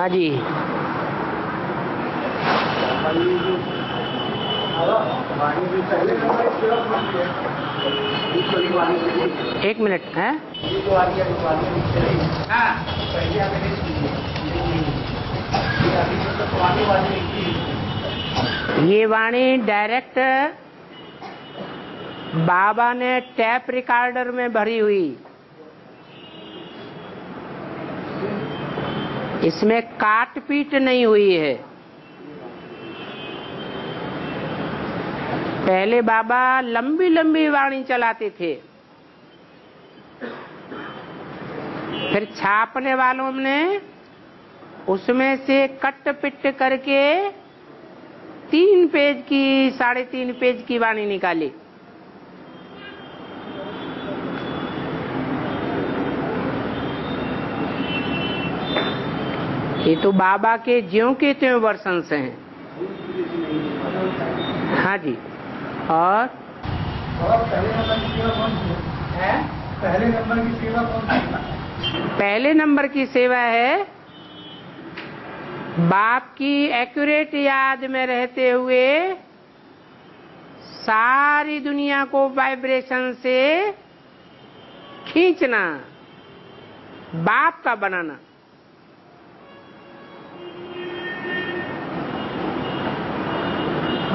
हाँ जी, एक मिनट है। ये वाणी डायरेक्ट बाबा ने टैप रिकॉर्डर में भरी हुई, इसमें काट पीट नहीं हुई है। पहले बाबा लंबी लंबी वाणी चलाते थे, फिर छापने वालों ने उसमें से कट पिट करके 3 पेज की 3.5 पेज की वाणी निकाली। ये तो बाबा के ज्यों के त्यों वर्षन से हैं। हाँ जी। और पहले नंबर की सेवा है बाप की एक्यूरेट याद में रहते हुए सारी दुनिया को वाइब्रेशन से खींचना, बाप का बनाना।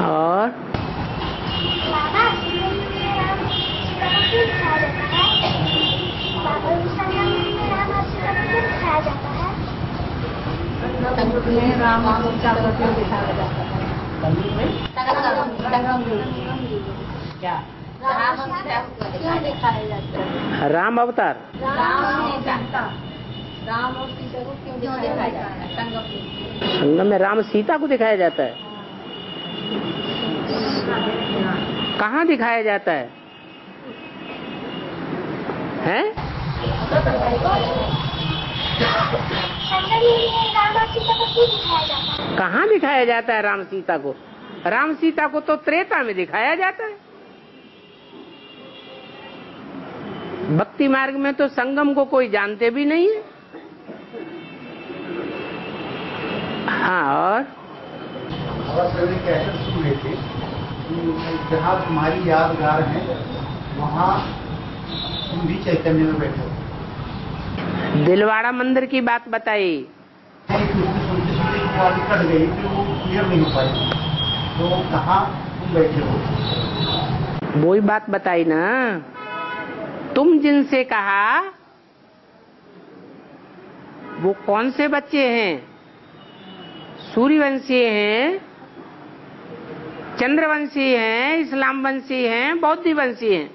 और राम अवतार संगम में राम सीता को दिखाया जाता है। कहाँ दिखाया जाता है? कहाँ दिखाया जाता है राम सीता को? राम सीता को तो त्रेता में दिखाया जाता है। भक्ति मार्ग में तो संगम को कोई जानते भी नहीं है। हाँ। और कैसे सुने थे जहाँ तुम्हारी यादगार है वहाँ तुम भी चैतन्य में बैठो। दिलवाड़ा मंदिर की बात बताई। कट गई कि वो क्लियर नहीं हो पाई, तो कहाँ तुम बैठे हो? वही बात बताई ना, तुम जिनसे कहा वो कौन से बच्चे हैं? सूर्यवंशी हैं, चंद्रवंशी हैं, इस्लामवंशी हैं, बौद्धिवंशी हैं।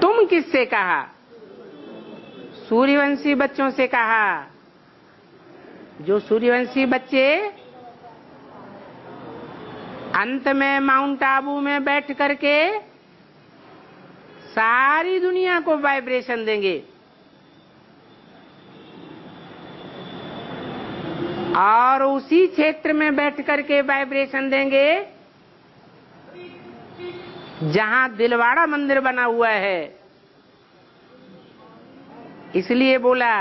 तुम किससे कहा? सूर्यवंशी बच्चों से कहा। जो सूर्यवंशी बच्चे अंत में माउंट आबू में बैठ करके सारी दुनिया को वाइब्रेशन देंगे, और उसी क्षेत्र में बैठ करके वाइब्रेशन देंगे जहां दिलवाड़ा मंदिर बना हुआ है। इसलिए बोला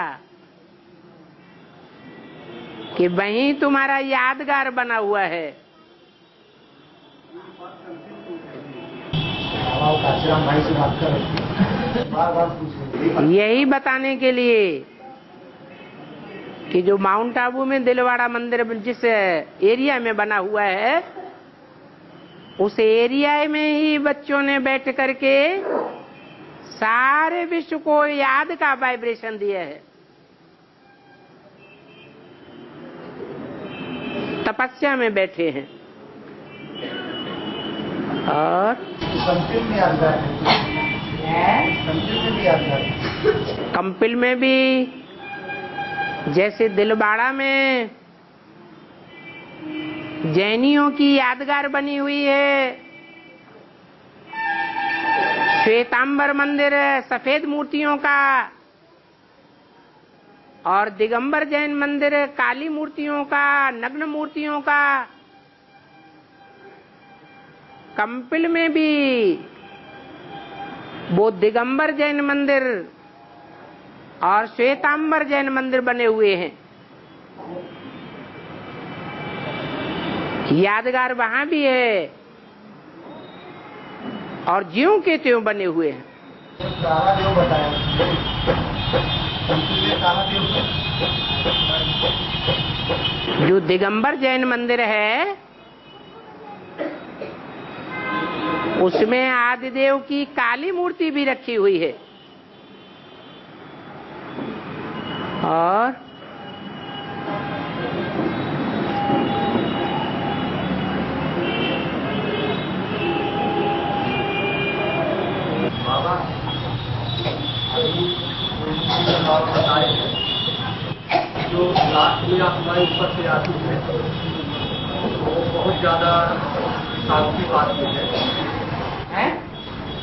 कि वहीं तुम्हारा यादगार बना हुआ है। यही बताने के लिए कि जो माउंट आबू में दिलवाड़ा मंदिर जिस एरिया में बना हुआ है, उस एरिया में ही बच्चों ने बैठ करके सारे विश्व को याद का वाइब्रेशन दिया है। तपस्या में बैठे हैं। और कंपिल में भी, जैसे दिलवाड़ा में जैनियों की यादगार बनी हुई है। श्वेतांबर मंदिर सफेद मूर्तियों का, और दिगंबर जैन मंदिर काली मूर्तियों का, नग्न मूर्तियों का। कंपिल में भी वो दिगंबर जैन मंदिर और श्वेतांबर जैन मंदिर बने हुए हैं। यादगार वहां भी है और ज्यों के त्यों बने हुए हैं। जो दिगंबर जैन मंदिर है उसमें आदिदेव की काली मूर्ति भी रखी हुई है और जो लास्ट में आप हमारे ऊपर से आती है वो बहुत ज्यादा शांति बात में है,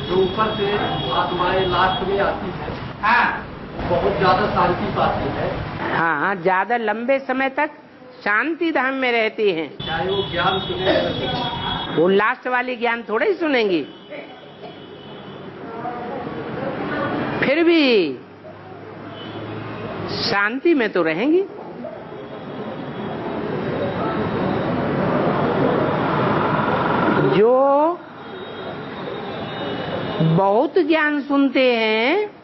जो ऊपर से आत्माएं लास्ट में आती है बहुत ज्यादा शांति पाती है। हाँ, ज्यादा लंबे समय तक शांति धाम में रहती हैं। चाहे वो ज्ञान सुने, वो लास्ट वाली ज्ञान थोड़े ही सुनेंगी, फिर भी शांति में तो रहेंगी। जो बहुत ज्ञान सुनते हैं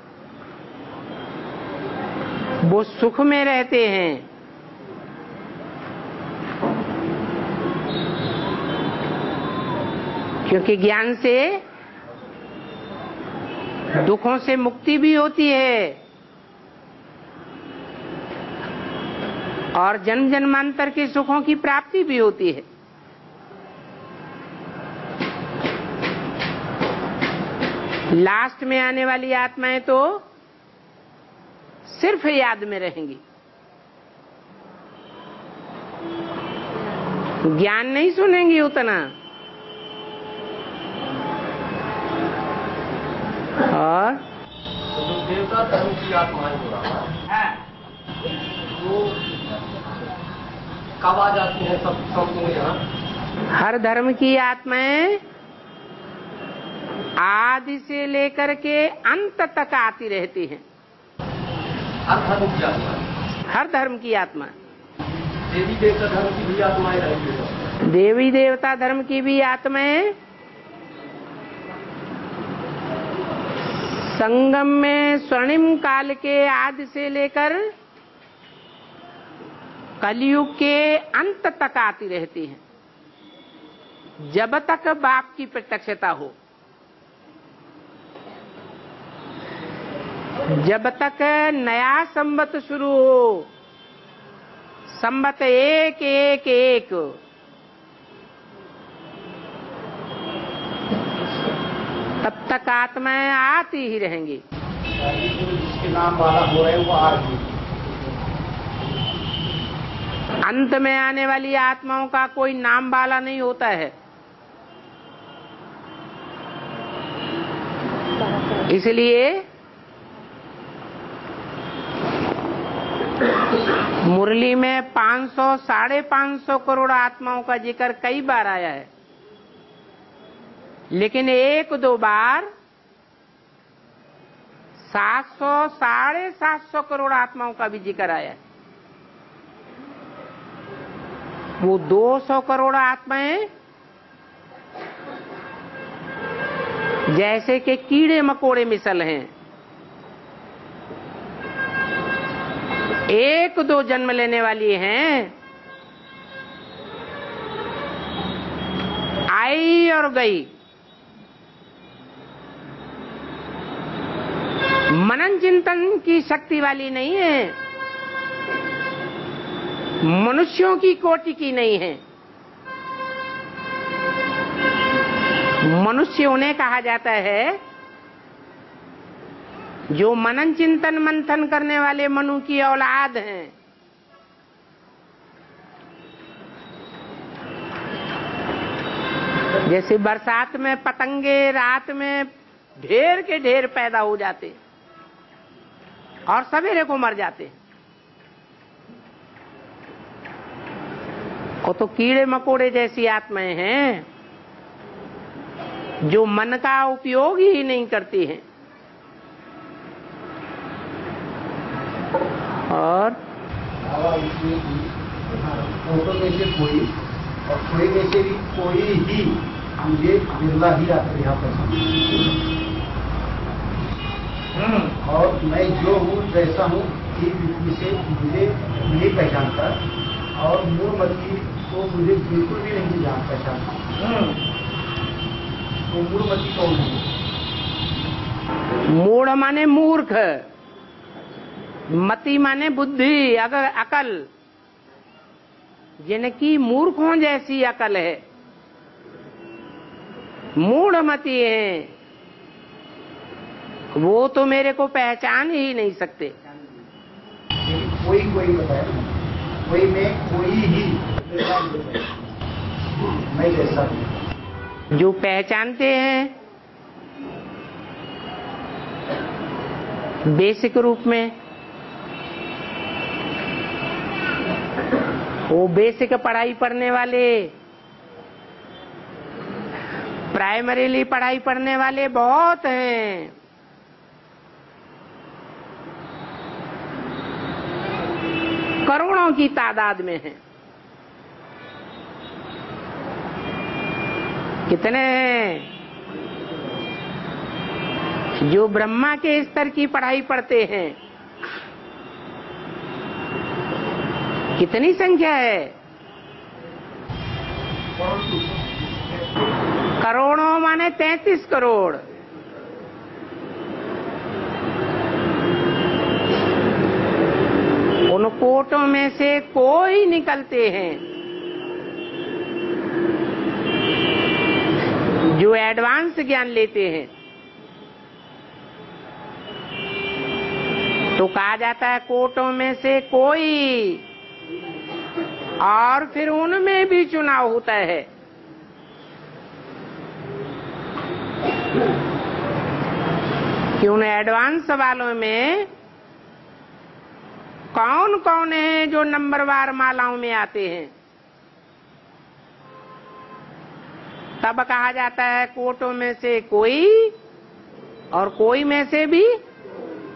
वो सुख में रहते हैं, क्योंकि ज्ञान से दुखों से मुक्ति भी होती है और जन्म जन्मांतर के सुखों की प्राप्ति भी होती है। लास्ट में आने वाली आत्माएं तो सिर्फ याद में रहेंगी, ज्ञान नहीं सुनेंगी उतना। और देवता धर्म की आत्माएं हो रहा है वो कब आ जाती है? सब सबको यहाँ हर धर्म की आत्माएं आदि से लेकर के अंत तक आती रहती हैं। हर धर्म की आत्मा, हर धर्म की आत्मा, देवी देवता धर्म की भी आत्माएं रहती है। देवी देवता धर्म की भी आत्माएं संगम में स्वर्णिम काल के आदि से लेकर कलियुग के अंत तक आती रहती हैं, जब तक बाप की प्रत्यक्षता हो, जब तक नया संवत शुरू हो। संवत एक एक एक तब तक आत्माएं आती ही रहेंगी। जिसके नाम वाला हो रहे वो अंत में आने वाली आत्माओं का कोई नाम वाला नहीं होता है, इसलिए मुरली में 500-550 करोड़ आत्माओं का जिक्र कई बार आया है, लेकिन एक दो बार 700-750 करोड़ आत्माओं का भी जिक्र आया है। वो 200 करोड़ आत्माएं जैसे कि कीड़े मकोड़े मिसल हैं, एक दो जन्म लेने वाली हैं, आई और गई। मनन चिंतन की शक्ति वाली नहीं है, मनुष्यों की कोटि की नहीं है। मनुष्य उन्हें कहा जाता है जो मनन चिंतन मंथन करने वाले मनु की औलाद हैं। जैसे बरसात में पतंगे रात में ढेर के ढेर पैदा हो जाते हैं और सवेरे को मर जाते हैं, वो तो कीड़े मकोड़े जैसी आत्माएं हैं जो मन का उपयोग ही नहीं करती हैं। और और कोई में से भी कोई ही मुझे बिरला ही आकर यहाँ पहचान, और मैं जो हूँ जैसा हूँ ठीक से मुझे नहीं पहचानता, और मूल मत की तो मुझे बिल्कुल भी नहीं जान पहचानता। तो मूल मत की कौन है? मूढ़ माने मूर्ख, मति माने बुद्धि अगर अकल, जिनकी मूर्खों जैसी अकल है, मूढ़ मती हैं, वो तो मेरे को पहचान ही नहीं सकते। कोई कोई बताया, कोई में कोई ही मैं जैसा जो पहचानते हैं बेसिक रूप में, वो बेसिक पढ़ाई पढ़ने वाले, प्राइमरीली पढ़ाई पढ़ने वाले बहुत हैं, करोड़ों की तादाद में हैं। कितने हैं जो ब्रह्मा के स्तर की पढ़ाई पढ़ते हैं? कितनी संख्या है? करोड़ों माने 33 करोड़। उन कोटों में से कोई निकलते हैं जो एडवांस ज्ञान लेते हैं। तो कहा जाता है कोटों में से कोई, और फिर उनमें भी चुनाव होता है। कि उन एडवांस वालों में कौन कौन है जो नंबरवार मालाओं में आते हैं, तब कहा जाता है कोटों में से कोई और कोई में से भी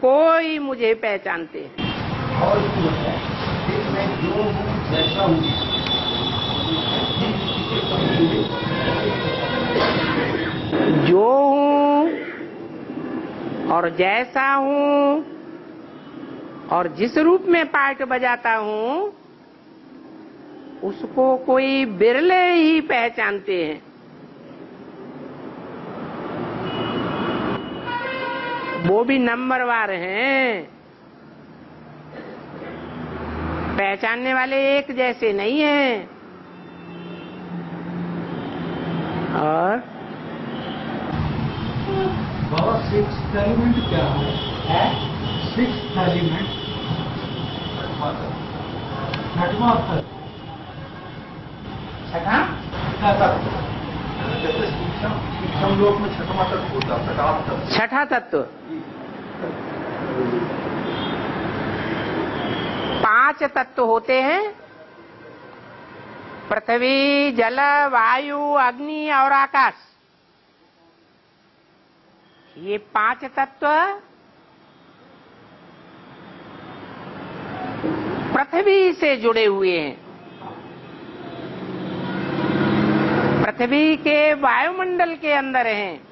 कोई मुझे पहचानते हैं। जो हूँ और जैसा हूँ और जिस रूप में पार्ट बजाता हूँ, उसको कोई बिरले ही पहचानते हैं। वो भी नंबरवार हैं, पहचानने वाले एक जैसे नहीं है। और सिक्स्थ एलिमेंट क्या है? सिक्स्थ एलिमेंट छठवां तत्व, छठा तत्व, सूक्ष्म लोक में छठवां तत्व होता है, छठा तत्व। 5 तत्व होते हैं, पृथ्वी, जल, वायु, अग्नि और आकाश। ये 5 तत्व पृथ्वी से जुड़े हुए हैं, पृथ्वी के वायुमंडल के अंदर हैं।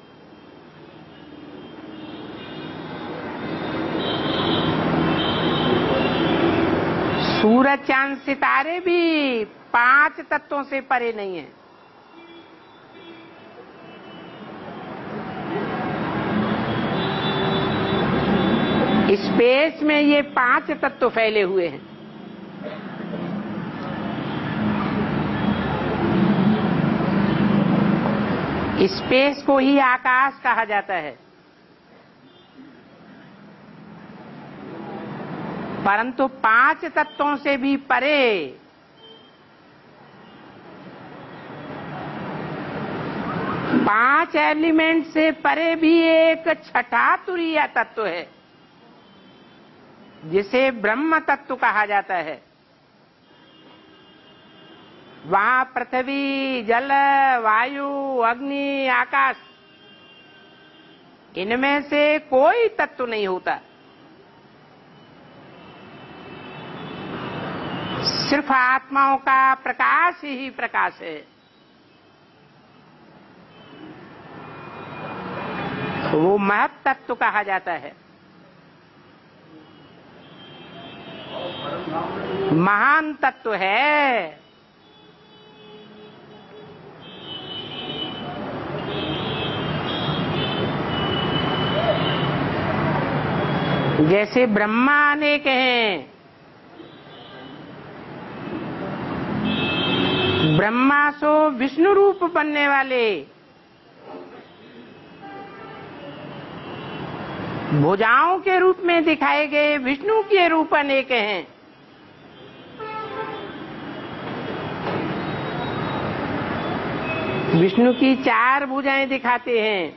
सूरज, चांद, सितारे भी 5 तत्वों से परे नहीं है। स्पेस में ये 5 तत्व फैले हुए हैं। स्पेस को ही आकाश कहा जाता है, परंतु 5 तत्वों से भी परे पांच एलिमेंट से परे भी एक छठा तुरिया तत्व है, जिसे ब्रह्म तत्व कहा जाता है। वहां पृथ्वी, जल, वायु, अग्नि, आकाश, इनमें से कोई तत्व नहीं होता। सिर्फ आत्माओं का प्रकाश ही प्रकाश है। वो महत् तत्व कहा जाता है। महान तत्व है। जैसे ब्रह्मा अनेक हैं, ब्रह्मा सो विष्णु रूप बनने वाले, भुजाओं के रूप में दिखाए गए विष्णु के रूप अनेक हैं। विष्णु की 4 भुजाएं दिखाते हैं।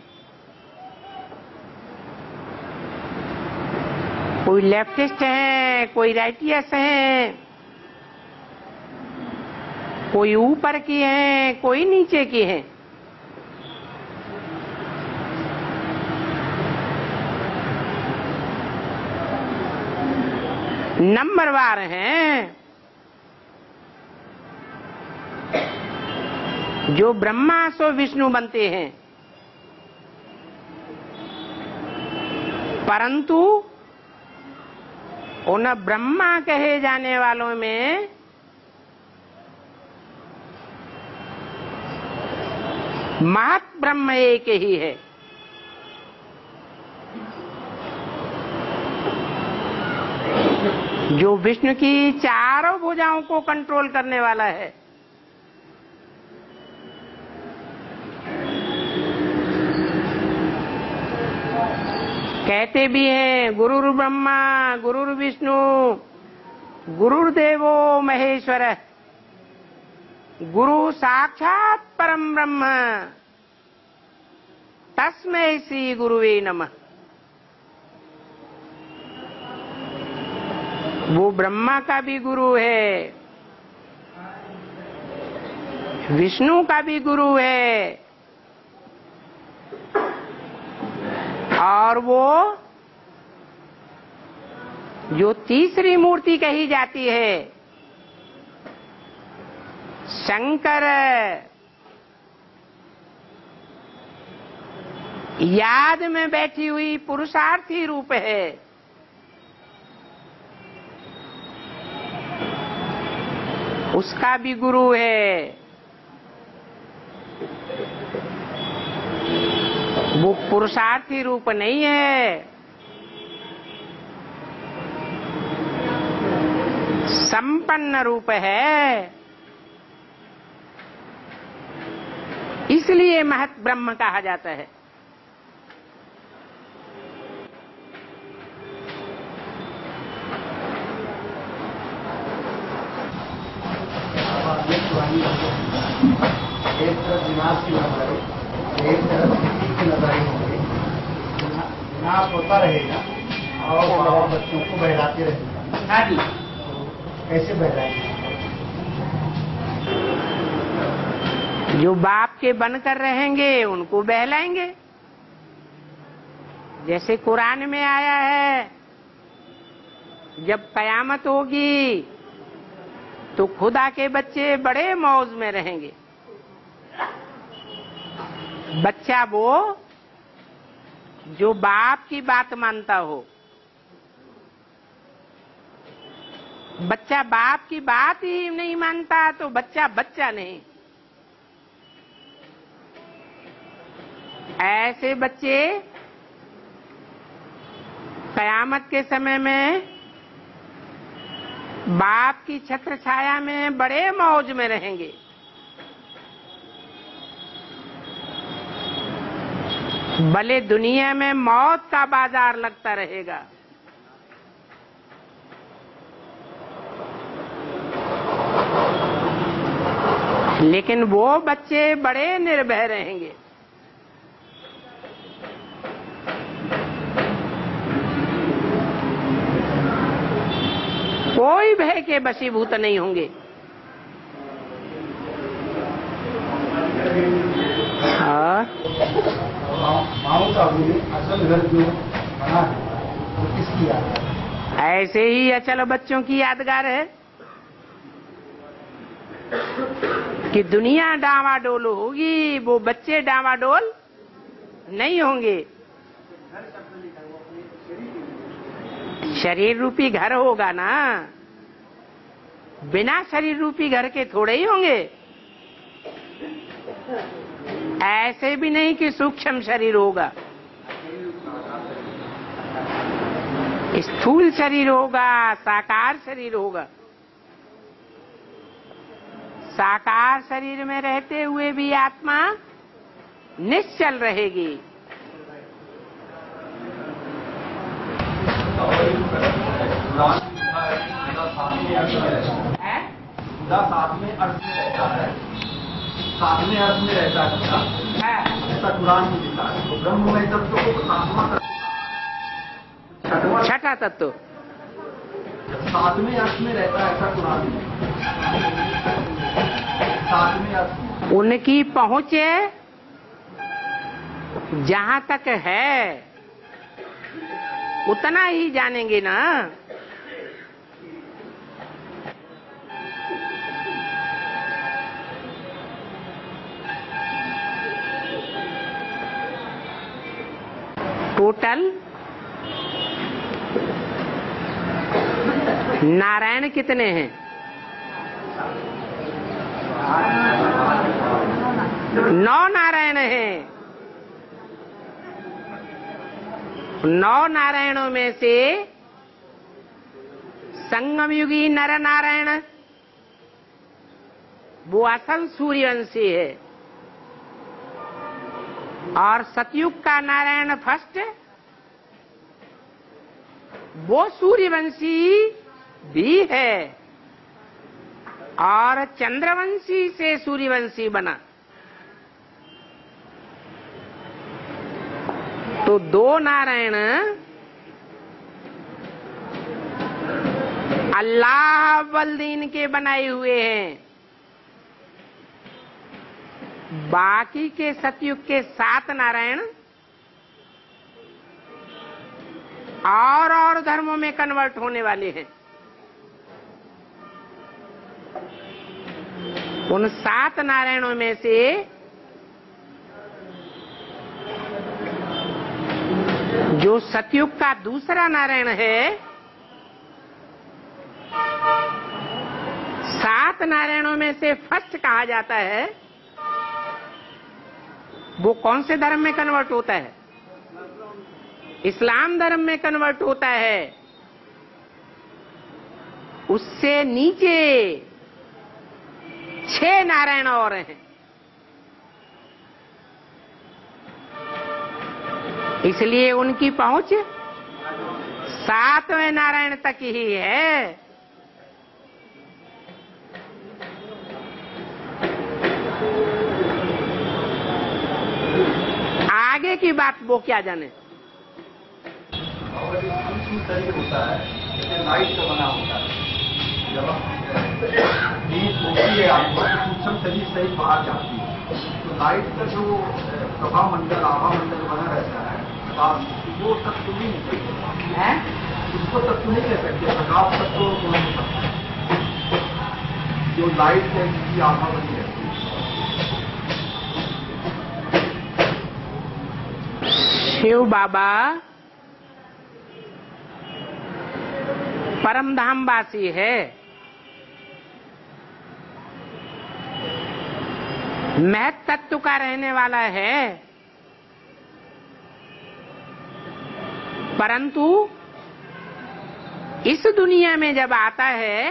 कोई लेफ्टिस्ट है, कोई राइटियस है, कोई ऊपर की है, कोई नीचे की है। नंबरवार हैं। जो ब्रह्मा सो विष्णु बनते हैं, परंतु उन ब्रह्मा कहे जाने वालों में महत् ब्रह्म एक ही है। जो विष्णु की 4 भुजाओं को कंट्रोल करने वाला है, कहते भी हैं गुरुर ब्रह्मा गुरुर विष्णु गुरुर देवो महेश्वर। गुरु साक्षात परमब्रह्म, तस्मै श्री गुरुवे नमः। वो ब्रह्मा का भी गुरु है, विष्णु का भी गुरु है, और वो जो तीसरी मूर्ति कही जाती है शंकर याद में बैठी हुई पुरुषार्थी रूप है। उसका भी गुरु है। वो पुरुषार्थी रूप नहीं है, संपन्न रूप है। इसलिए महत् ब्रह्म कहा जाता है। एक तरफ दिमाग की लड़ाई, एक तरफ नाश होता रहेगा और बच्चों को बहलाते रहेगा। कैसे बहलाएंगे? जो बाप के बनकर रहेंगे उनको बहलाएंगे। जैसे कुरान में आया है, जब कयामत होगी तो खुदा के बच्चे बड़े मौज में रहेंगे। बच्चा वो जो बाप की बात मानता हो। बच्चा बाप की बात ही नहीं मानता तो बच्चा बच्चा नहीं। ऐसे बच्चे कयामत के समय में बाप की छत्र छाया में बड़े मौज में रहेंगे। भले दुनिया में मौत का बाजार लगता रहेगा, लेकिन वो बच्चे बड़े निर्भय रहेंगे। कोई भय के वशीभूत नहीं होंगे। हाँ, माउंट आबू में अचल घर जो बना है वो किसकी याद है? ऐसे ही अचल बच्चों की यादगार है। कि दुनिया डावाडोल होगी, वो बच्चे डावाडोल नहीं होंगे। शरीर रूपी घर होगा ना, बिना शरीर रूपी घर के थोड़े ही होंगे। ऐसे भी नहीं कि सूक्ष्म शरीर होगा, स्थूल शरीर होगा, साकार शरीर होगा। साकार शरीर में रहते हुए भी आत्मा निश्चल रहेगी। साथ में अर्थ में रहता है, साथ में अर्थ में रहता है, ऐसा कुरान में लिखा है। ब्रह्म में तत्व को सातवां तत्व, छठा तत्व साथ में अर्थ में रहता है, ऐसा कुरान में। उनकी पहुँच जहाँ तक है उतना ही जानेंगे ना। टोटल नारायण कितने हैं? नौ नारायण हैं। नौ नारायणों में से संगमयुगी नर नारायण वो असल सूर्यवंशी है, और सतयुग का नारायण फर्स्ट वो सूर्यवंशी भी है, और चंद्रवंशी से सूर्यवंशी बना। तो दो नारायण अल्लाह वल्दीन के बनाए हुए हैं। बाकी के सतयुग के सात नारायण और धर्मों में कन्वर्ट होने वाले हैं। उन सात नारायणों में से जो सतयुग का दूसरा नारायण है, सात नारायणों में से फर्स्ट कहा जाता है, वो कौन से धर्म में कन्वर्ट होता है? इस्लाम धर्म में कन्वर्ट होता है। उससे नीचे छह नारायण और हैं। इसलिए उनकी पहुंच सातवें नारायण तक ही है। आगे की बात वो क्या जाने। होता है लाइट का बना होता है, सही बाहर जाती है तो लाइट का जो प्रभा मंडल आभा मंडल बना रहता है, वो तत्व नहीं निकलता है, उसको तत्व नहीं कह सकते, प्रकाश तत्व को नहीं कह सकते, जो लाइट है जिसकी आभा बनी रहती है। शिव बाबा परमधाम वासी है, महत् तत्व का रहने वाला है, परंतु इस दुनिया में जब आता है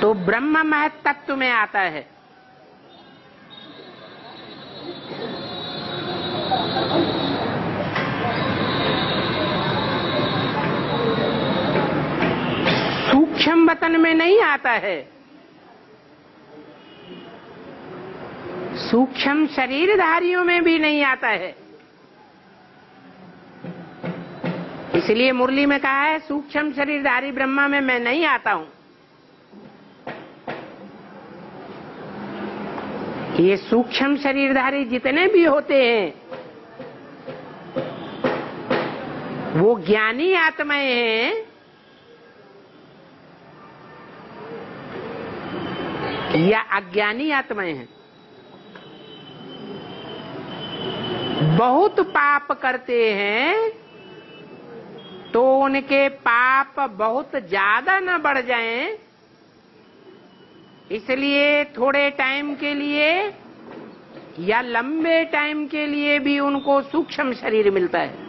तो ब्रह्म महत् तत्व में आता है। सूक्ष्म वतन में नहीं आता है, सूक्ष्म शरीरधारियों में भी नहीं आता है। इसलिए मुरली में कहा है सूक्ष्म शरीरधारी ब्रह्मा में मैं नहीं आता हूं। ये सूक्ष्म शरीरधारी जितने भी होते हैं वो ज्ञानी आत्माएं हैं, या अज्ञानी आत्माएं हैं। बहुत पाप करते हैं तो उनके पाप बहुत ज्यादा न बढ़ जाएं, इसलिए थोड़े टाइम के लिए या लंबे टाइम के लिए भी उनको सूक्ष्म शरीर मिलता है।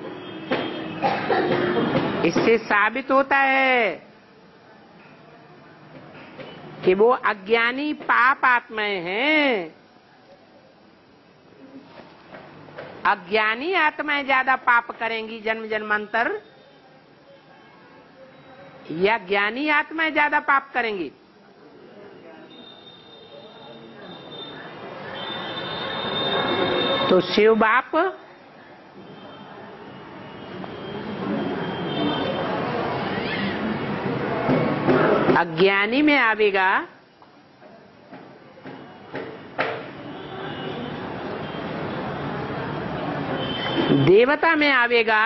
इससे साबित होता है कि वो अज्ञानी पाप आत्माएं हैं। अज्ञानी आत्माएं ज्यादा पाप करेंगी जन्म जन्मांतर, या ज्ञानी आत्माएं ज्यादा पाप करेंगी? तो शिव बाप अज्ञानी में आवेगा, देवता में आवेगा,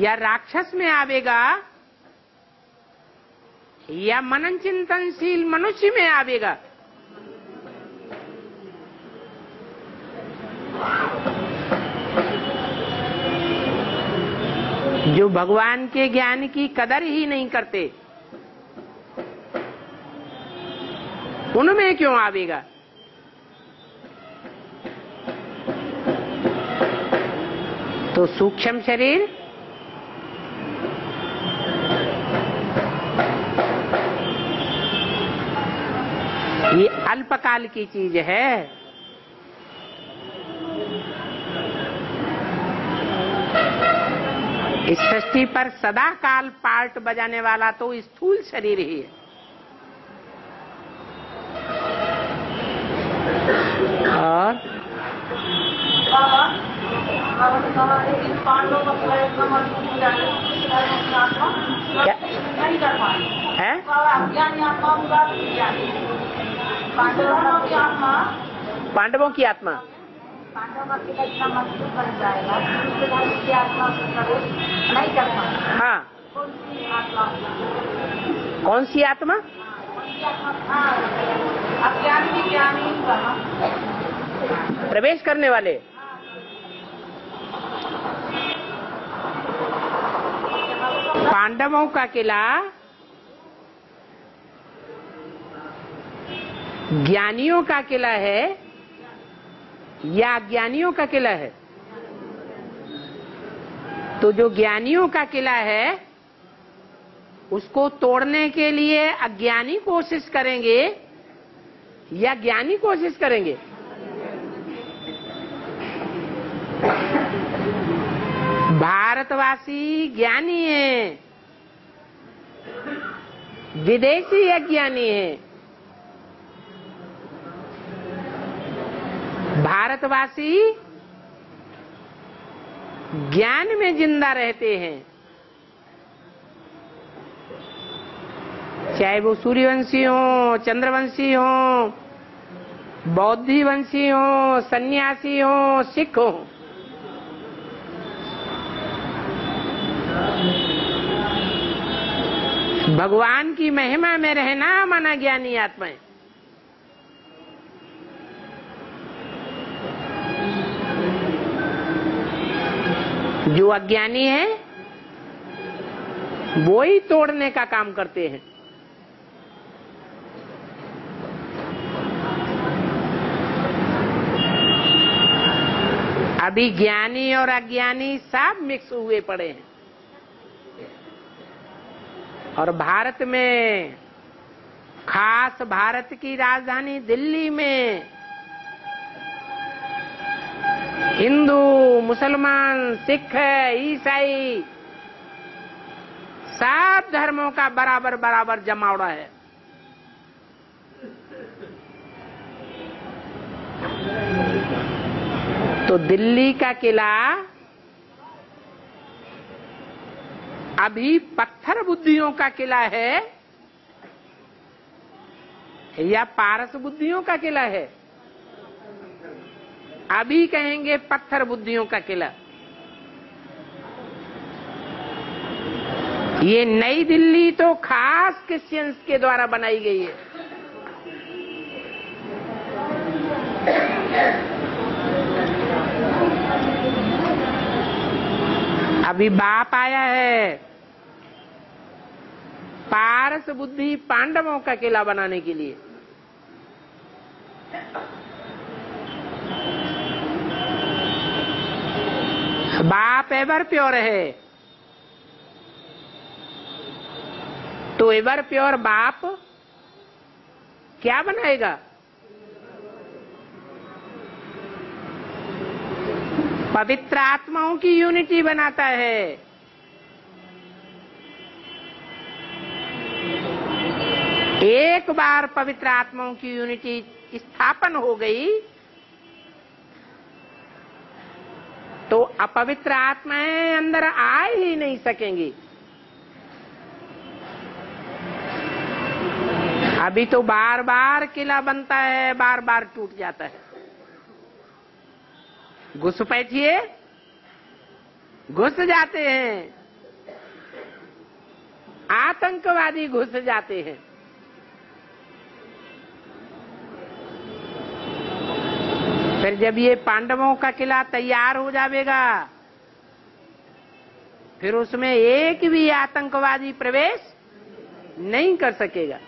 या राक्षस में आवेगा, या मनन चिंतनशील मनुष्य में आवेगा? जो भगवान के ज्ञान की कदर ही नहीं करते उनमें क्यों आवेगा? तो सूक्ष्म शरीर ये अल्पकाल की चीज है। इस सृष्टि पर सदा काल पार्ट बजाने वाला तो स्थूल शरीर ही है। और है पांडवों की आत्मा हाँ कौन सी आत्मा? प्रवेश करने वाले पांडवों का किला ज्ञानियों का किला है या अज्ञानियों का किला है? तो जो ज्ञानियों का किला है उसको तोड़ने के लिए अज्ञानी कोशिश करेंगे या ज्ञानी कोशिश करेंगे? भारतवासी ज्ञानी है, विदेशी अज्ञानी है। भारतवासी ज्ञान में जिंदा रहते हैं, चाहे वो सूर्यवंशी हो, चंद्रवंशी हो, बौद्धिवंशी हो, सन्यासी हो, सिख हो। भगवान की महिमा में रहना माना ज्ञानी आत्माएं। जो अज्ञानी है वो ही तोड़ने का काम करते हैं। अभी ज्ञानी और अज्ञानी सब मिक्स हुए पड़े हैं। और भारत में, खास भारत की राजधानी दिल्ली में, हिंदू, मुसलमान, सिख, ईसाई सब धर्मों का बराबर बराबर जमावड़ा है। तो दिल्ली का किला अभी पत्थर बुद्धियों का किला है या पारस बुद्धियों का किला है? अभी कहेंगे पत्थर बुद्धियों का किला। ये नई दिल्ली तो खास क्रिश्चियंस के द्वारा बनाई गई है। अभी बाप आया है पारस बुद्धि पांडवों का किला बनाने के लिए। बाप एवर प्योर है तो एवर प्योर बाप क्या बनाएगा? पवित्र आत्माओं की यूनिटी बनाता है। एक बार पवित्र आत्माओं की यूनिटी स्थापन हो गई तो अपवित्र आत्माएं अंदर आ ही नहीं सकेंगी। अभी तो बार बार किला बनता है, बार बार टूट जाता है। घुसपैठिए घुस जाते हैं, आतंकवादी घुस जाते हैं। फिर जब ये पांडवों का किला तैयार हो जाएगा फिर उसमें एक भी आतंकवादी प्रवेश नहीं कर सकेगा।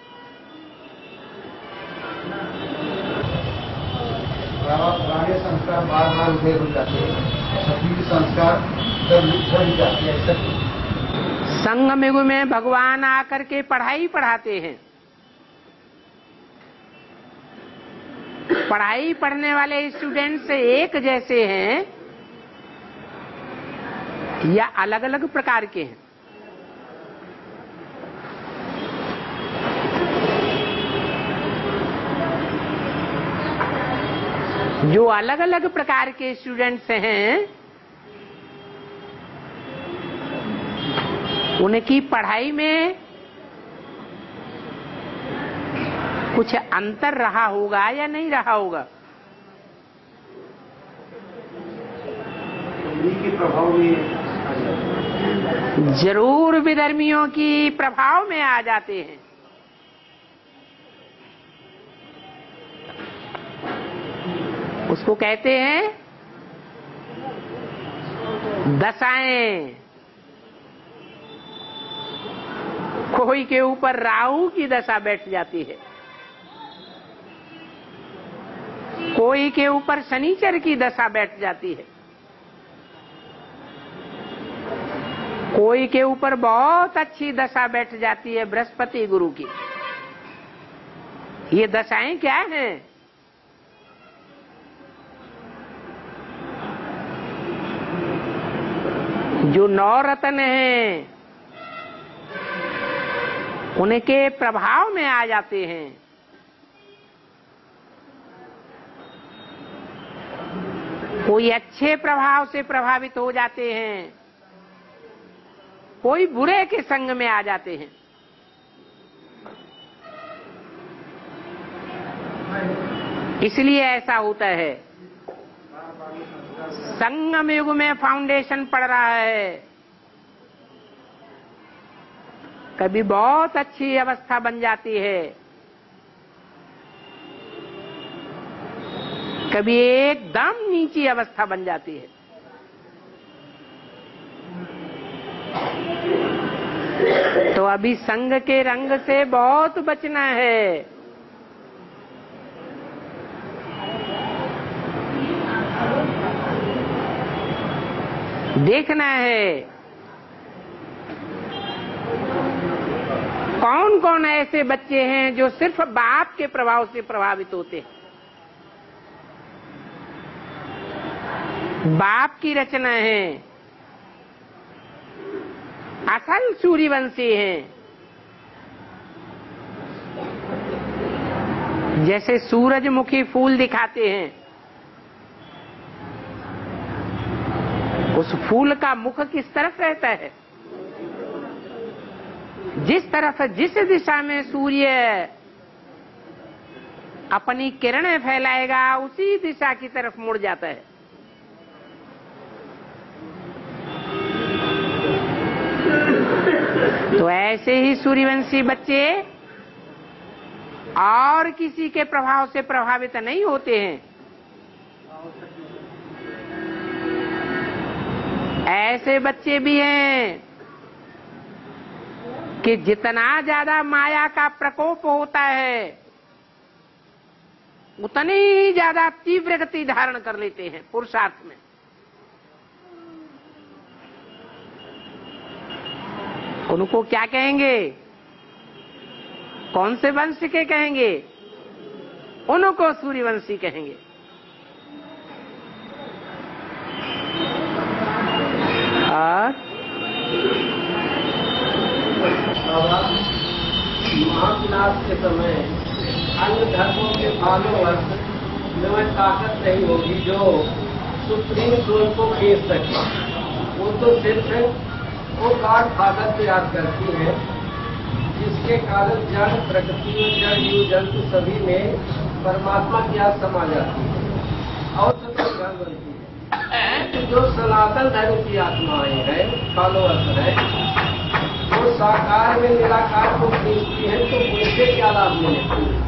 पुराने संस्कार बार बार उदय हो जाते हैं, सभी संस्कार लुप्त हो जाते हैं। संगमयुग में भगवान आकर के पढ़ाई पढ़ाते हैं। पढ़ाई पढ़ने वाले स्टूडेंट्स एक जैसे हैं या अलग अलग प्रकार के हैं? जो अलग अलग प्रकार के स्टूडेंट्स हैं उनकी पढ़ाई में कुछ अंतर रहा होगा या नहीं रहा होगा? प्रभाव में जरूर विधर्मियों की प्रभाव में आ जाते हैं। उसको कहते हैं दशाएं। कोई के ऊपर राहु की दशा बैठ जाती है, कोई के ऊपर शनिचर की दशा बैठ जाती है, कोई के ऊपर बहुत अच्छी दशा बैठ जाती है बृहस्पति गुरु की। ये दशाएं क्या हैं? जो नौ रत्न हैं उनके प्रभाव में आ जाते हैं। कोई अच्छे प्रभाव से प्रभावित हो जाते हैं, कोई बुरे के संग में आ जाते हैं। इसलिए ऐसा होता है। संगम युग में फाउंडेशन पड़ रहा है, कभी बहुत अच्छी अवस्था बन जाती है, कभी एकदम नीची अवस्था बन जाती है। तो अभी संग के रंग से बहुत बचना है। देखना है कौन कौन ऐसे बच्चे हैं जो सिर्फ बाप के प्रभाव से प्रभावित होते हैं। बाप की रचना है, असल सूर्यवंशी हैं। जैसे सूरजमुखी फूल दिखाते हैं, उस फूल का मुख किस तरफ रहता है? जिस तरफ, जिस दिशा में सूर्य अपनी किरणें फैलाएगा उसी दिशा की तरफ मुड़ जाता है। तो ऐसे ही सूर्यवंशी बच्चे और किसी के प्रभाव से प्रभावित नहीं होते हैं। ऐसे बच्चे भी हैं कि जितना ज्यादा माया का प्रकोप होता है उतनी ही ज्यादा तीव्र गति धारण कर लेते हैं पुरुषार्थ में। उनको क्या कहेंगे? कौन से वंश के कहेंगे? उनको सूर्यवंशी कहेंगे। और महाविनाश के समय अन्य धर्मों के फॉलोअर्स में वह ताकत नहीं होगी जो सुप्रीम कोर्ट को खींच सके। वो तो सिर्फ वो काट ताकत से याद करती है जिसके कारण जड़ प्रकृति और जड़ जीव जंतु सभी में परमात्मा की याद समा जाती है और सत्य बनती है। जो सनातन धर्म की आत्माएं हैं, फॉलोअर्स हैं, वो साकार में निराकार को खींचती है तो उनसे क्या लाभ मिलेगी?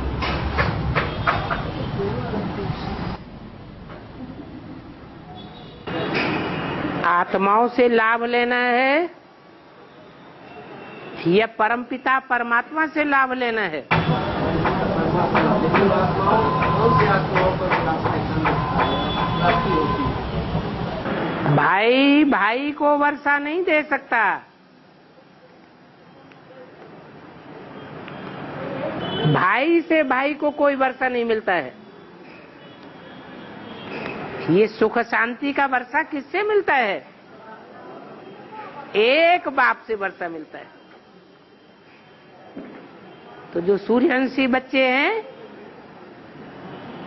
आत्माओं से लाभ लेना है यह परमपिता परमात्मा से लाभ लेना है। भाई भाई को वर्षा नहीं दे सकता, भाई से भाई को कोई वर्षा नहीं मिलता है। ये सुख शांति का वर्षा किससे मिलता है? एक बाप से वर्षा मिलता है। तो जो सूर्यवंशी बच्चे हैं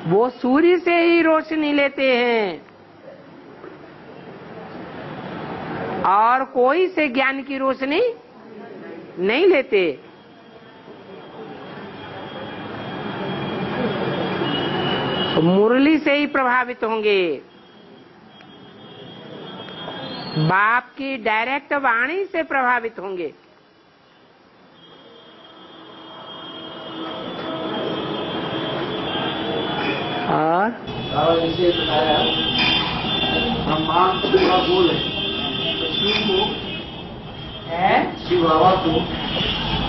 वो सूर्य से ही रोशनी लेते हैं और कोई से ज्ञान की रोशनी नहीं लेते। तो मुरली से ही प्रभावित होंगे, बाप की डायरेक्ट वाणी से प्रभावित होंगे। और इसे बताया ब्रह्मांड का बोल है तो शिव को शिव बाबा को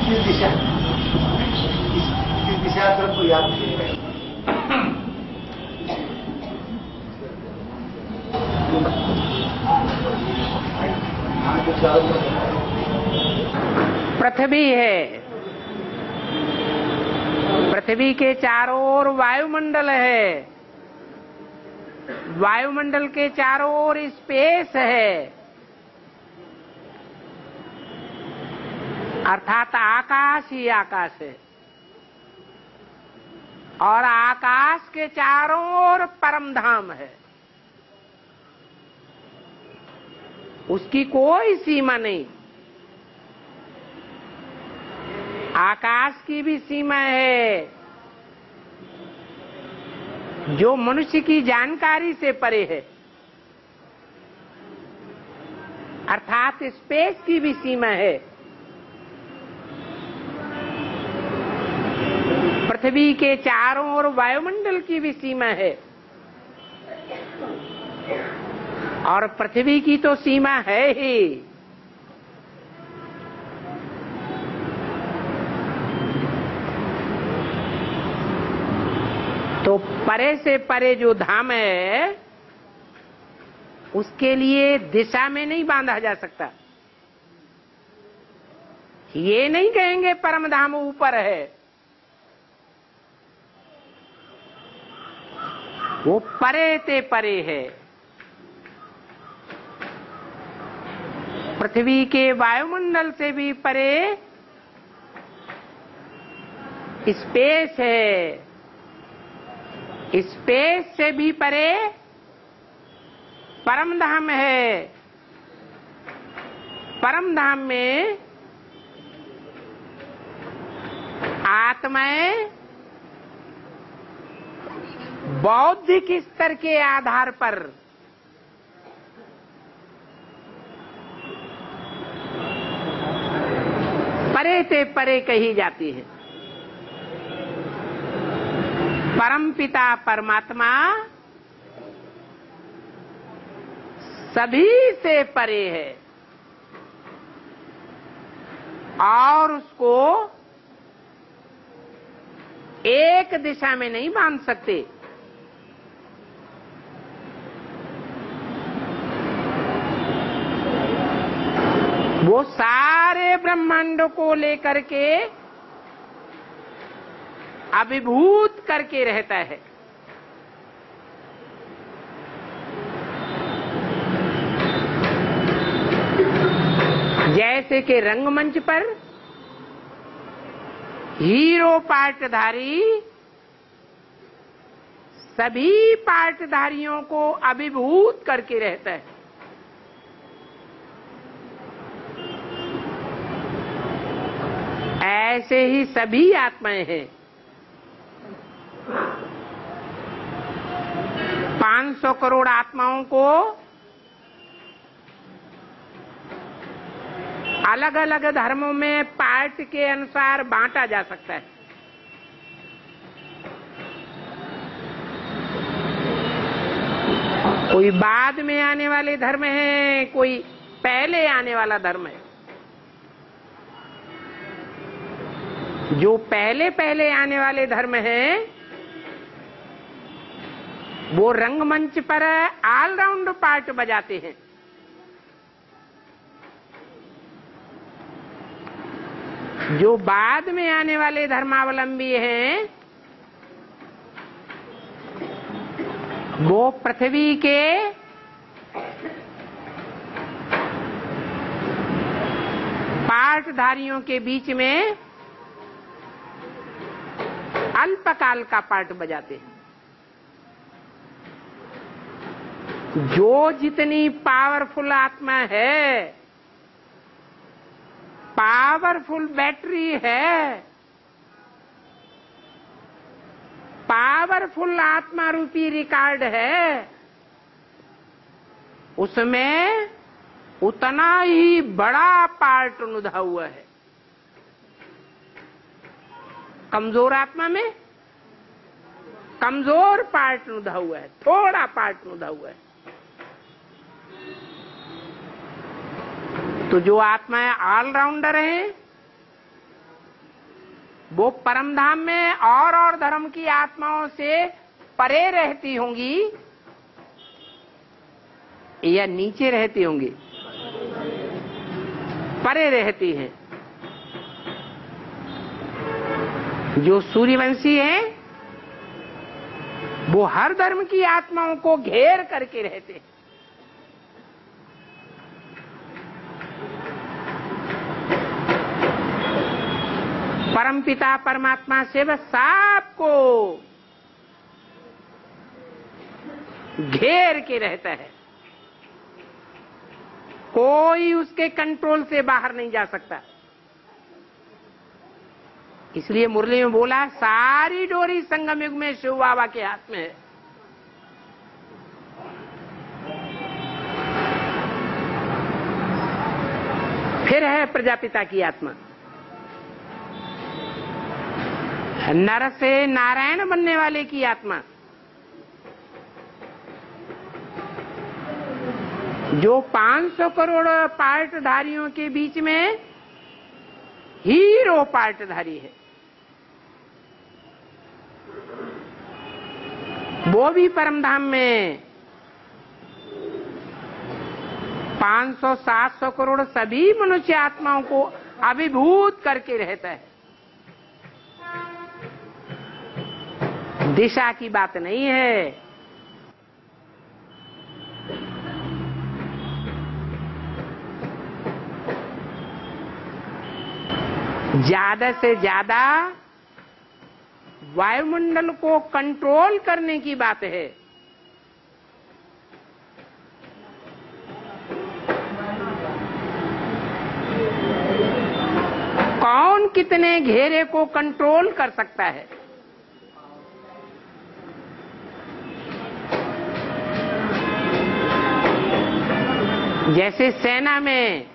किस दिशा तरफ को याद किया? पृथ्वी है, पृथ्वी के चारों ओर वायुमंडल है, वायुमंडल के चारों ओर स्पेस है, अर्थात आकाश ही आकाश है और आकाश के चारों ओर परमधाम है। उसकी कोई सीमा नहीं, आकाश की भी सीमा है जो मनुष्य की जानकारी से परे है, अर्थात स्पेस की भी सीमा है। पृथ्वी के चारों ओर वायुमंडल की भी सीमा है और पृथ्वी की तो सीमा है ही, तो परे से परे जो धाम है उसके लिए दिशा में नहीं बांधा जा सकता। ये नहीं कहेंगे परमधाम ऊपर है, वो परे ते परे है। पृथ्वी के वायुमंडल से भी परे स्पेस है, स्पेस से भी परे परमधाम है। परमधाम में आत्माएं बौद्धिक स्तर के आधार पर परे से परे कही जाती है। परमपिता परमात्मा सभी से परे है और उसको एक दिशा में नहीं बांध सकते। वो सारे ब्रह्मांडों को लेकर के अभिभूत करके रहता है। जैसे कि रंगमंच पर हीरो पार्टधारी सभी पार्टधारियों को अभिभूत करके रहता है। ऐसे ही सभी आत्माएं हैं। 500 करोड़ आत्माओं को अलग अलग धर्मों में पार्ट के अनुसार बांटा जा सकता है। कोई बाद में आने वाले धर्म है, कोई पहले आने वाला धर्म है। जो पहले पहले आने वाले धर्म हैं, वो रंगमंच पर ऑलराउंड पार्ट बजाते हैं। जो बाद में आने वाले धर्मावलंबी हैं, वो पृथ्वी के पार्टधारियों के बीच में अल्पकाल का पार्ट बजाते हैं। जो जितनी पावरफुल आत्मा है, पावरफुल बैटरी है, पावरफुल आत्मा रूपी रिकॉर्ड है, उसमें उतना ही बड़ा पार्ट अनुधा हुआ है। कमजोर आत्मा में कमजोर पार्ट नुधा हुआ है, थोड़ा पार्ट नुधा हुआ है। तो जो आत्माएं ऑलराउंडर हैं, वो परमधाम में और धर्म की आत्माओं से परे रहती होंगी या नीचे रहती होंगी? परे रहती हैं। जो सूर्यवंशी हैं, वो हर धर्म की आत्माओं को घेर करके रहते हैं। परमपिता परमात्मा से वह सबको घेर के रहता है। कोई उसके कंट्रोल से बाहर नहीं जा सकता। इसलिए मुरली में बोला, सारी डोरी संगमयुग में शिव बाबा के हाथ में है। फिर है प्रजापिता की आत्मा। नर से नारायण बनने वाले की आत्मा, जो 500 करोड़ पार्टधारियों के बीच में हीरो पार्टधारी है, वो भी परमधाम में 500-700 करोड़ सभी मनुष्य आत्माओं को अभिभूत करके रहता है। दिशा की बात नहीं है। ज्यादा से ज्यादा वायुमंडल को कंट्रोल करने की बात है। कौन कितने घेरे को कंट्रोल कर सकता है? जैसे सेना में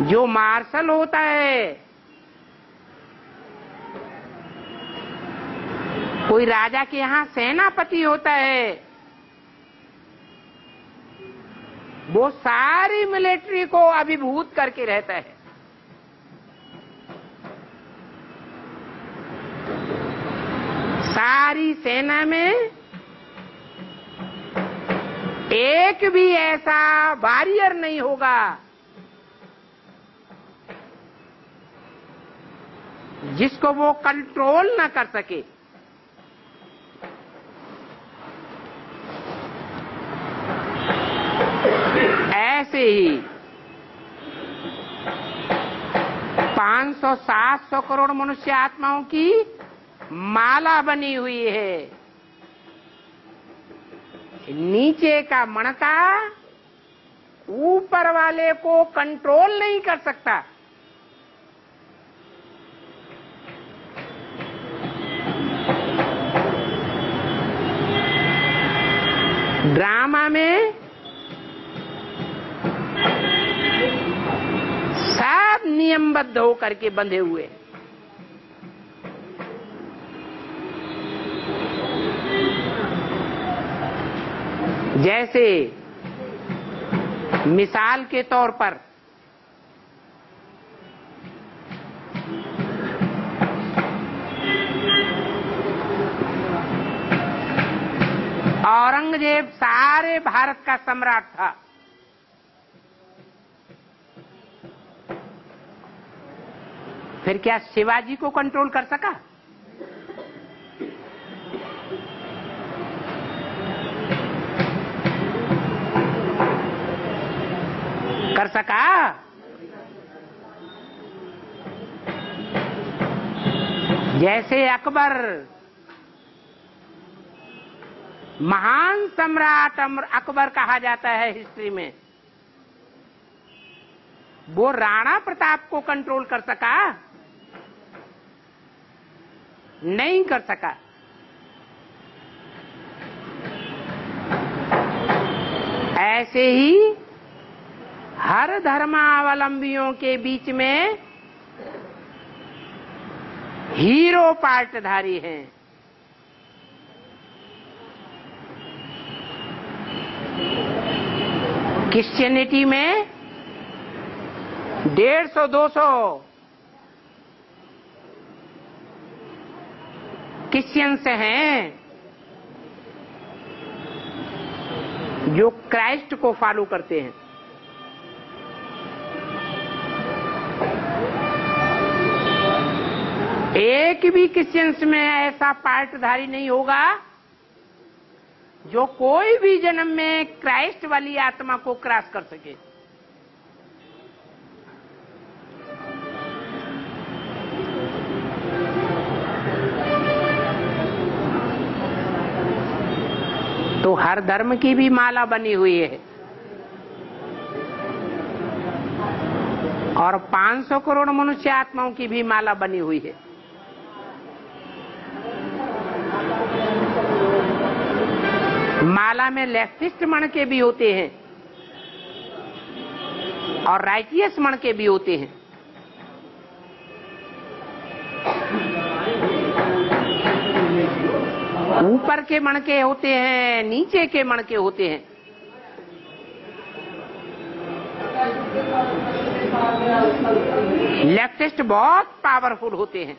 जो मार्शल होता है, कोई राजा के यहाँ सेनापति होता है, वो सारी मिलिट्री को अभिभूत करके रहता है। सारी सेना में एक भी ऐसा बैरियर नहीं होगा जिसको वो कंट्रोल ना कर सके। ऐसे ही 500-700 करोड़ मनुष्य आत्माओं की माला बनी हुई है। नीचे का मणका ऊपर वाले को कंट्रोल नहीं कर सकता। ड्रामा में सब नियमबद्ध होकर के बंधे हुए। जैसे मिसाल के तौर पर औरंगजेब सारे भारत का सम्राट था, फिर क्या शिवाजी को कंट्रोल कर सका? कर सका? जैसे अकबर महान सम्राट अकबर कहा जाता है हिस्ट्री में, वो राणा प्रताप को कंट्रोल कर सका? नहीं कर सका। ऐसे ही हर धर्मावलंबियों के बीच में हीरो पार्टधारी हैं। क्रिश्चियनिटी में 150-200 क्रिश्चियंस हैं जो क्राइस्ट को फॉलो करते हैं। एक भी क्रिश्चियंस में ऐसा पार्टधारी नहीं होगा जो कोई भी जन्म में क्राइस्ट वाली आत्मा को क्रॉस कर सके। तो हर धर्म की भी माला बनी हुई है। और 500 करोड़ मनुष्य आत्माओं की भी माला बनी हुई है। माला में लेफ्टिस्ट मणके भी होते हैं और राइटियस मणके भी होते हैं। ऊपर के मणके होते हैं, नीचे के मणके होते हैं। लेफ्टिस्ट बहुत पावरफुल होते हैं।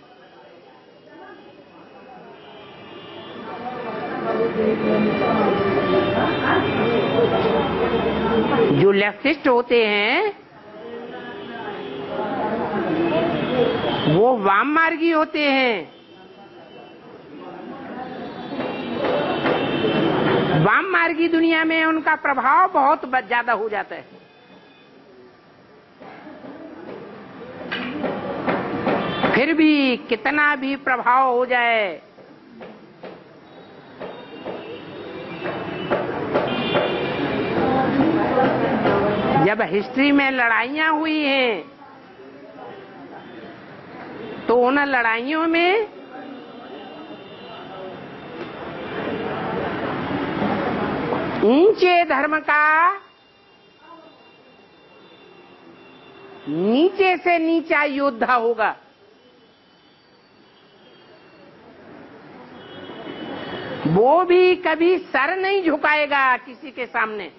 जो लेफ्टिस्ट होते हैं वो वाममार्गी होते हैं। वाममार्गी दुनिया में उनका प्रभाव बहुत ज्यादा हो जाता है। फिर भी कितना भी प्रभाव हो जाए, जब हिस्ट्री में लड़ाइयाँ हुई हैं तो उन लड़ाइयों में ऊंचे धर्म का नीचे से नीचा योद्धा होगा। वो भी कभी सर नहीं झुकाएगा किसी के सामने।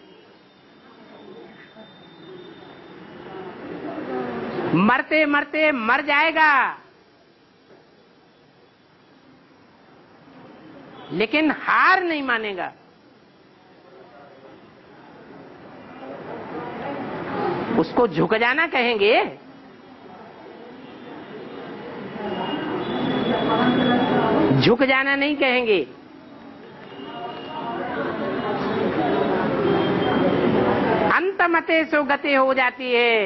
मरते मरते मर जाएगा, लेकिन हार नहीं मानेगा। उसको झुक जाना कहेंगे। झुक जाना नहीं कहेंगे। अंतमते सो गते हो जाती है।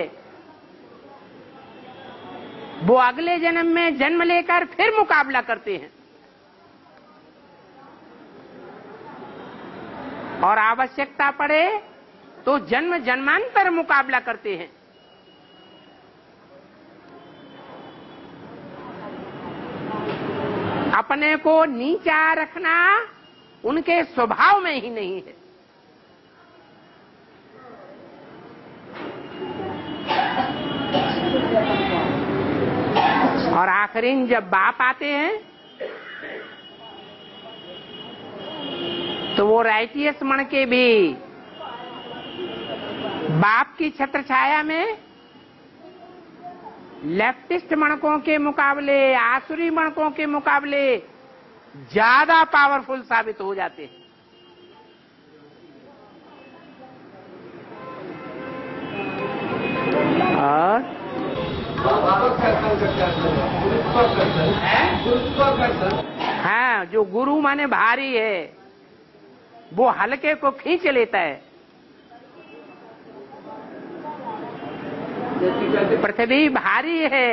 वो अगले जन्म में जन्म लेकर फिर मुकाबला करते हैं और आवश्यकता पड़े तो जन्म जन्मांतर मुकाबला करते हैं। अपने को नीचा रखना उनके स्वभाव में ही नहीं है। और आखिरी जब बाप आते हैं तो वो राइटियस मन के भी बाप की छत्रछाया में लेफ्टिस्ट मणकों के मुकाबले, आसुरी मणकों के मुकाबले ज्यादा पावरफुल साबित हो जाते हैं। और हाँ, जो गुरु माने भारी है वो हल्के को खींच लेता है। पृथ्वी भारी है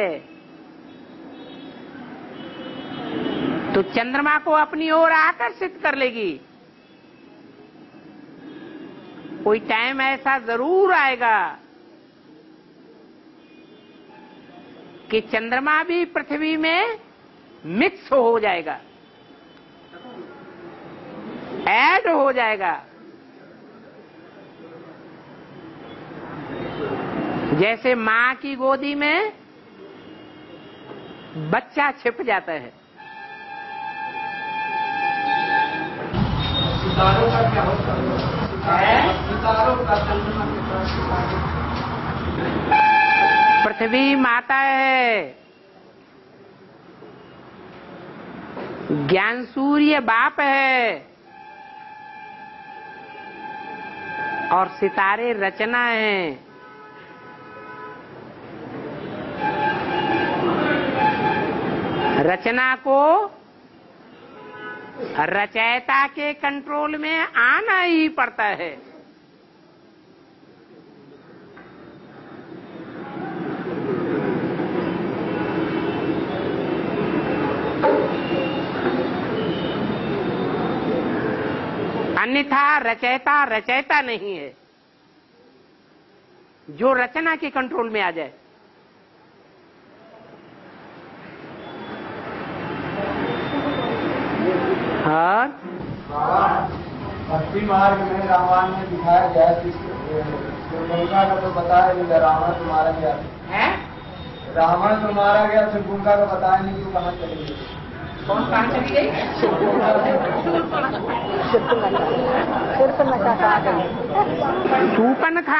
तो चंद्रमा को अपनी ओर आकर्षित कर लेगी। कोई टाइम ऐसा जरूर आएगा कि चंद्रमा भी पृथ्वी में मिक्स हो जाएगा, ऐड हो जाएगा। जैसे मां की गोदी में बच्चा छिप जाता है। सितारों का क्या होता है? सितारों का चंद्रमा, पृथ्वी माता है, ज्ञान सूर्य बाप है और सितारे रचना है। रचना को रचयिता के कंट्रोल में आना ही पड़ता है। अन्यथा रचयिता रचयिता नहीं है। जो रचना के कंट्रोल में आ जाए, हाँ। भक्ति मार्ग में रामायण में दिखाया गया है कि शूर्पणखा का तो बताया नहीं कि रावण तो मारा गया है। रावण तो मारा गया, शूर्पणखा का बताया नहीं कि कहाँ चली गई, कौन कहाँ चली गई। शूर्पणखा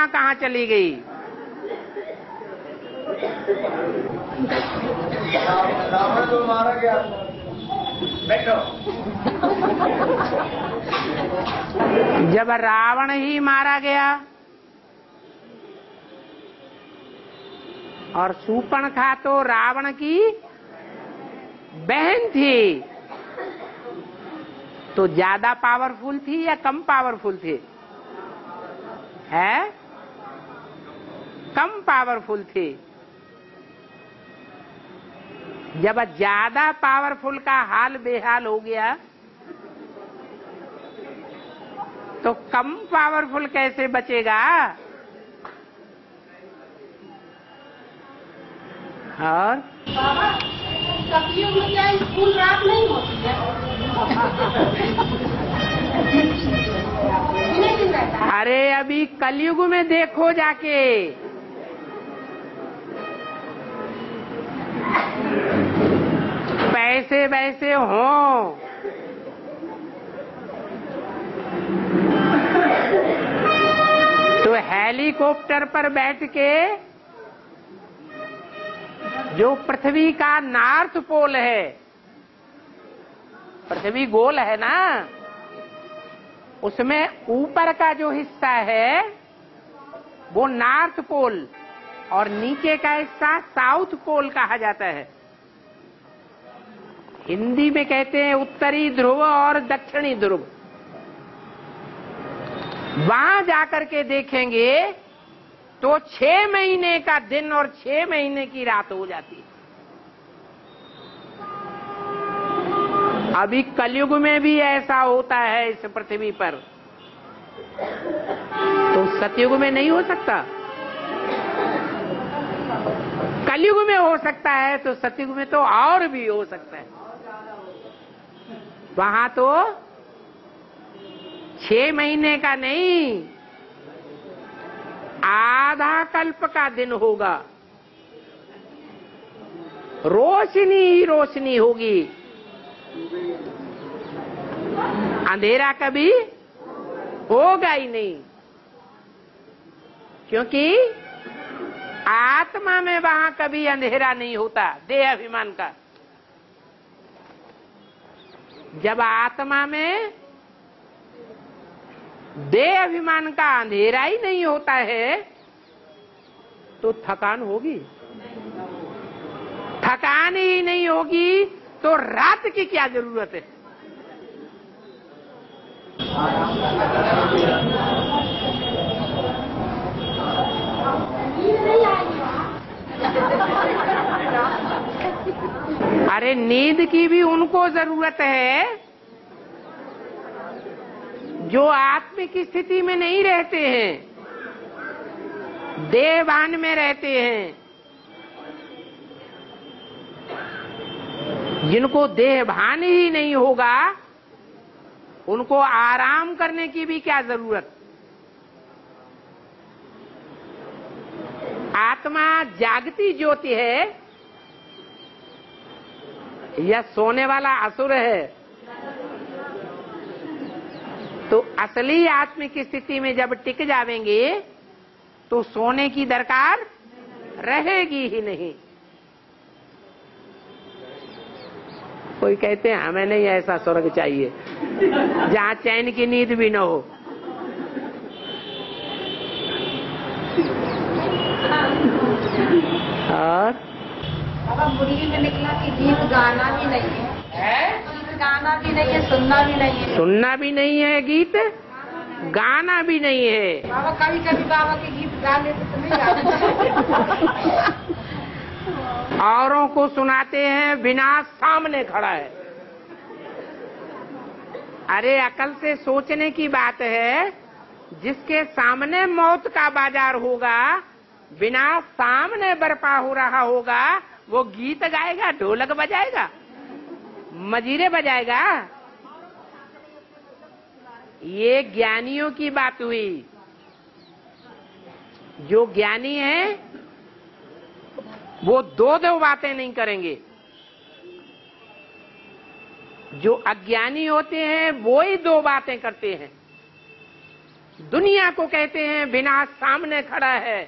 कहाँ चली गई? रावण तो मारा गया। बैठो। जब रावण ही मारा गया और शूर्पणखा तो रावण की बहन थी, तो ज्यादा पावरफुल थी या कम पावरफुल थी? है कम पावरफुल थी। जब ज्यादा पावरफुल का हाल बेहाल हो गया तो कम पावरफुल कैसे बचेगा? और कलियुग में क्या स्कूल रात नहीं होती है? अरे अभी कलियुग में देखो जाके, पैसे वैसे हों, तो हेलीकॉप्टर पर बैठ के जो पृथ्वी का नॉर्थ पोल है, पृथ्वी गोल है ना, उसमें ऊपर का जो हिस्सा है वो नॉर्थ पोल और नीचे का हिस्सा साउथ पोल कहा जाता है। हिंदी में कहते हैं उत्तरी ध्रुव और दक्षिणी ध्रुव। वहां जाकर के देखेंगे तो 6 महीने का दिन और 6 महीने की रात हो जाती है। अभी कलियुग में भी ऐसा होता है इस पृथ्वी पर, तो सतयुग में नहीं हो सकता, कलियुग में हो सकता है, तो सतयुग में तो और भी हो सकता है। वहां तो 6 महीने का नहीं, आधा कल्प का दिन होगा, रोशनी ही रोशनी होगी, अंधेरा कभी होगा ही नहीं, क्योंकि आत्मा में वहां कभी अंधेरा नहीं होता। देह अभिमान का, जब आत्मा में देह अभिमान का अंधेरा ही नहीं होता है तो थकान होगी? थकान ही नहीं होगी तो रात की क्या जरूरत है? अरे नींद की भी उनको जरूरत है जो आत्म की स्थिति में नहीं रहते हैं, देहभान में रहते हैं। जिनको देहभान ही नहीं होगा उनको आराम करने की भी क्या जरूरत? आत्मा जागती ज्योति है या सोने वाला असुर है? तो असली आत्म की स्थिति में जब टिक जावेंगे तो सोने की दरकार रहेगी ही नहीं। कोई कहते हैं हमें नहीं ऐसा स्वर्ग चाहिए जहां चैन की नींद भी न हो। और अब मुर्गी में निकला कि गीत गाना भी नहीं है, गीत गाना भी नहीं है, सुनना भी नहीं है, सुनना भी नहीं है, गीत गाना भी नहीं है। बाबा कभी कभी बाबा के गीत गा लेते तो नहीं, औरों को सुनाते हैं, विनाश सामने खड़ा है। अरे अकल से सोचने की बात है, जिसके सामने मौत का बाजार होगा, विनाश सामने बरपा हो रहा होगा, वो गीत गाएगा, ढोलक बजाएगा, मजीरे बजाएगा? ये ज्ञानियों की बात हुई। जो ज्ञानी है वो दो बातें नहीं करेंगे, जो अज्ञानी होते हैं वो ही 2 बातें करते हैं। दुनिया को कहते हैं विनाश सामने खड़ा है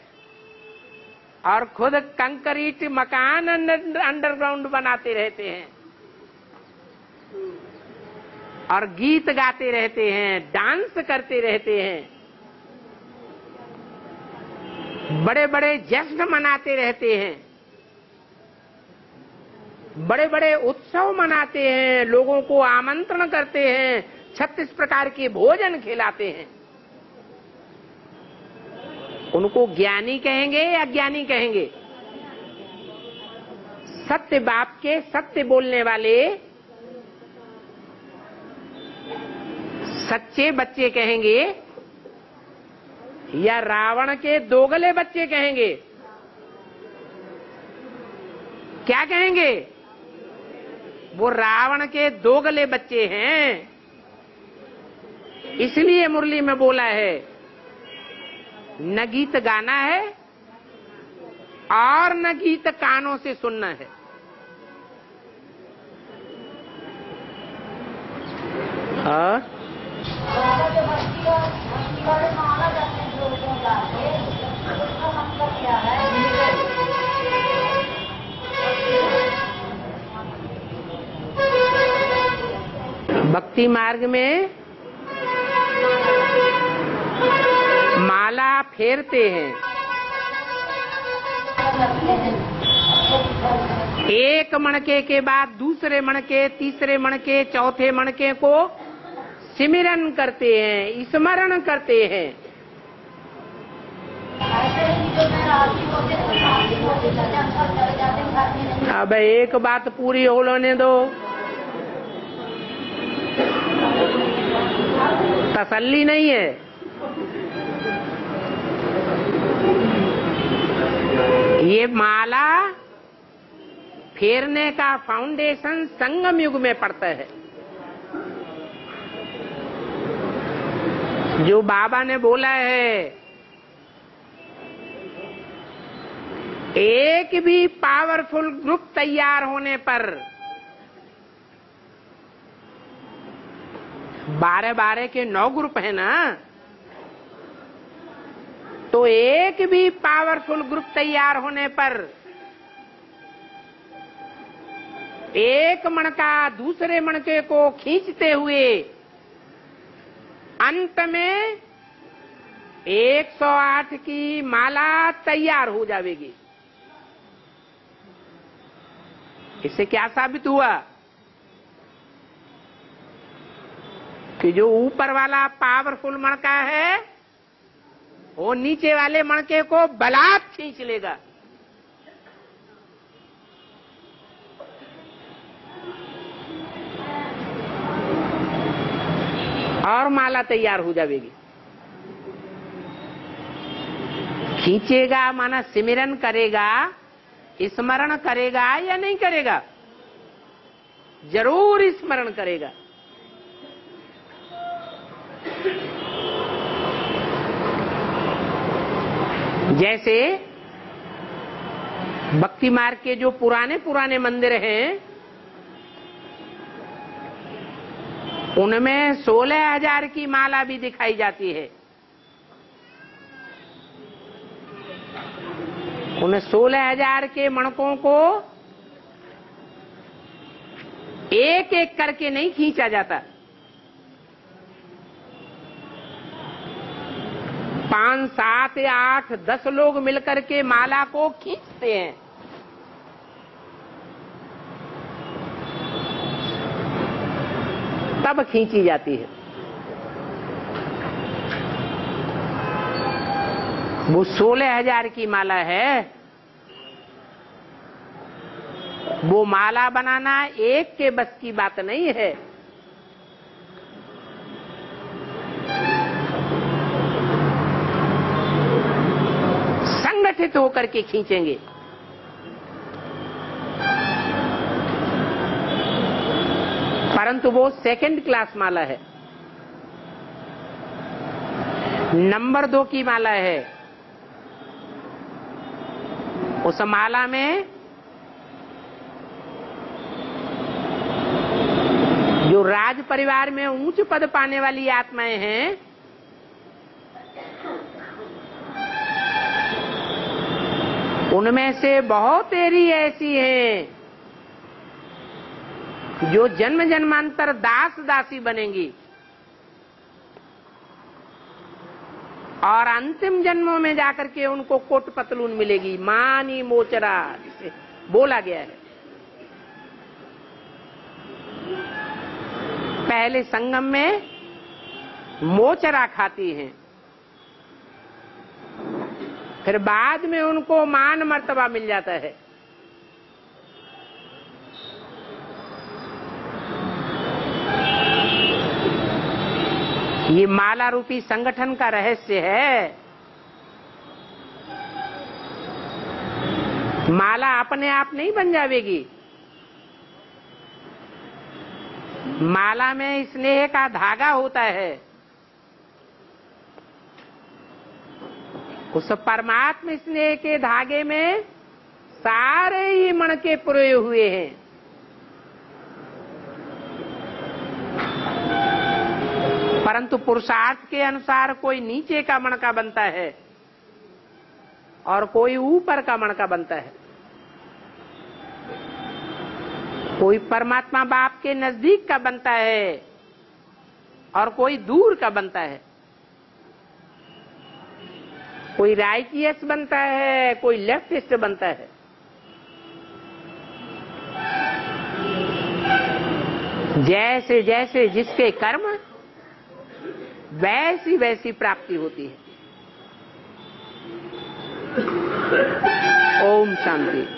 और खुद कंक्रीट मकान अंडरग्राउंड बनाते रहते हैं और गीत गाते रहते हैं, डांस करते रहते हैं, बड़े बड़े जश्न मनाते रहते हैं, बड़े बड़े उत्सव मनाते हैं, लोगों को आमंत्रण करते हैं, 36 प्रकार के भोजन खिलाते हैं। उनको ज्ञानी कहेंगे या अज्ञानी कहेंगे? सत्य बाप के सत्य बोलने वाले सच्चे बच्चे कहेंगे या रावण के दोगले बच्चे कहेंगे? क्या कहेंगे? वो रावण के दोगले बच्चे हैं, इसलिए मुरली में बोला है न गीत गाना है और न गीत कानों से सुनना है। हाँ भक्ति मार्ग में माला फेरते हैं, एक मणके के बाद दूसरे मणके, तीसरे मणके, चौथे मणके को सिमरन करते हैं, स्मरण करते हैं। अब एक बात पूरी हो लेने दो, तसल्ली नहीं है। ये माला फेरने का फाउंडेशन संगमयुग में पड़ता है। जो बाबा ने बोला है, एक भी पावरफुल ग्रुप तैयार होने पर 12-12 के 9 ग्रुप है ना, तो एक भी पावरफुल ग्रुप तैयार होने पर एक मणका दूसरे मणके को खींचते हुए अंत में 108 की माला तैयार हो जाएगी। इससे क्या साबित हुआ कि जो ऊपर वाला पावरफुल मणका है वो नीचे वाले मणके को बलात् खींच लेगा। और माला तैयार हो जाएगी। खींचेगा माना सिमरन करेगा, स्मरण करेगा या नहीं करेगा? जरूर स्मरण करेगा। जैसे भक्ति मार्ग के जो पुराने पुराने मंदिर हैं, उनमें 16,000 की माला भी दिखाई जाती है। उन 16,000 के मणकों को एक एक करके नहीं खींचा जाता। 5, 7, 8, 10 लोग मिलकर के माला को खींचते हैं। तब खींची जाती है। वो 16,000 की माला है, वो माला बनाना एक के बस की बात नहीं है। संगठित होकर के खींचेंगे। परंतु वो सेकंड क्लास माला है, नंबर 2 की माला है। उस माला में जो राज परिवार में ऊंच पद पाने वाली आत्माएं हैं, उनमें से बहुत एरी ऐसी हैं जो जन्म जन्मांतर दास दासी बनेंगी और अंतिम जन्मों में जाकर के उनको कोट पतलून मिलेगी, मानी मोचरा जिसे बोला गया है। पहले संगम में मोचरा खाती हैं, फिर बाद में उनको मान मर्तबा मिल जाता है। ये माला रूपी संगठन का रहस्य है। माला अपने आप नहीं बन जाएगी। माला में स्नेह का धागा होता है। उस परमात्मा स्नेह के धागे में सारे ही मणके पुरोए हुए हैं। परंतु पुरुषार्थ के अनुसार कोई नीचे का मणका बनता है और कोई ऊपर का मणका बनता है। कोई परमात्मा बाप के नजदीक का बनता है और कोई दूर का बनता है। कोई राइटियस बनता है, कोई लेफ्टिस्ट बनता है। जैसे जैसे जिसके कर्म वैसी वैसी प्राप्ति होती है। ओम शांति।